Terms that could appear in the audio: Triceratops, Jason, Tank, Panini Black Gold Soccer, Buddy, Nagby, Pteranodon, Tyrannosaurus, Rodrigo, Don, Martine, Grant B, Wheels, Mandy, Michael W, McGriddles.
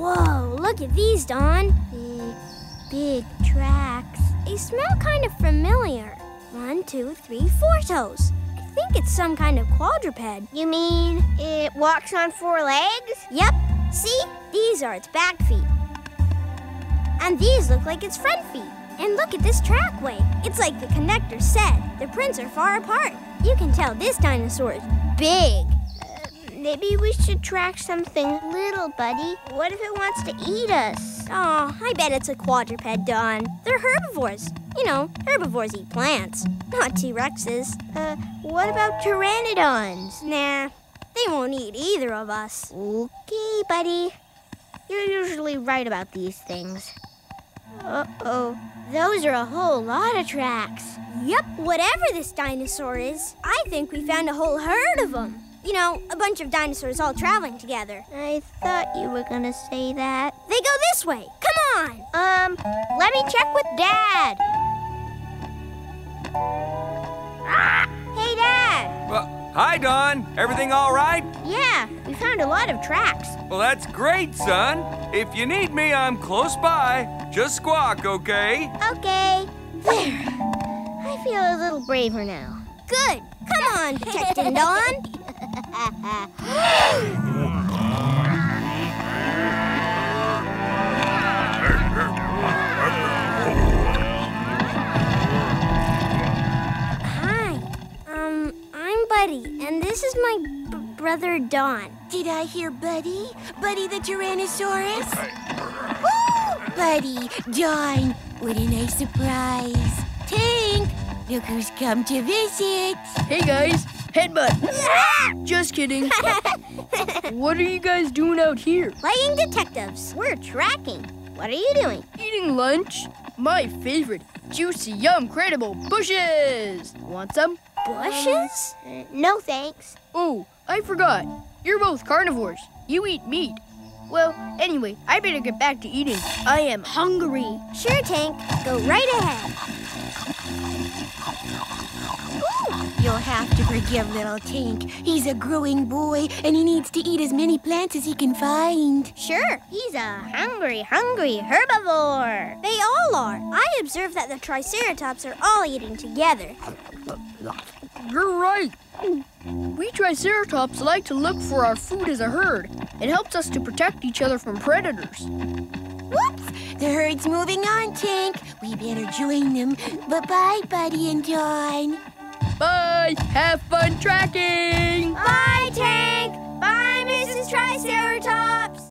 Whoa, look at these, Don. Big tracks. They smell kind of familiar. 1, 2, 3, 4 toes. I think it's some kind of quadruped. You mean it walks on 4 legs? Yep. See? These are its back feet. And these look like its front feet. And look at this trackway. It's like the conductor said. The prints are far apart. You can tell this dinosaur is big. Maybe we should track something little, Buddy. What if it wants to eat us? Oh, I bet it's a quadruped, Don. They're herbivores. You know, herbivores eat plants, not T-Rexes. What about pteranodons? Nah, they won't eat either of us. Okay, Buddy. You're usually right about these things. Uh-oh. Those are a whole lot of tracks. Yep, whatever this dinosaur is, I think we found a whole herd of them. You know, a bunch of dinosaurs all traveling together. I thought you were gonna say that. They go this way. Come on! Let me check with Dad. Ah! Hey, Dad! Well, hi, Don. Everything all right? Yeah, we found a lot of tracks. Well, that's great, son. If you need me, I'm close by. Just squawk, okay? Okay. There. I feel a little braver now. Good. Come on, Detective Don. Hi, I'm Buddy, and this is my brother Don. Did I hear Buddy? Buddy the Tyrannosaurus? Woo! Buddy, Don, what a nice surprise. Tank, look who's come to visit. Hey, guys. Headbutt. Just kidding. What are you guys doing out here? Playing detectives. We're tracking. What are you doing? Eating lunch. My favorite. Juicy, yum, credible bushes. Want some? Bushes? No, thanks. Oh, I forgot. You're both carnivores. You eat meat. Well, anyway, I better get back to eating. I am hungry. Sure, Tank. Go right ahead. Ooh, you'll have to forgive little Tank. He's a growing boy, and he needs to eat as many plants as he can find. Sure. He's a hungry, hungry herbivore. They all are. I observed that the Triceratops are all eating together. You're right. We Triceratops like to look for our food as a herd. It helps us to protect each other from predators. Whoops! The herd's moving on, Tank. We better join them. Bye-bye, Buddy and Don. Bye! Have fun tracking! Bye, Tank!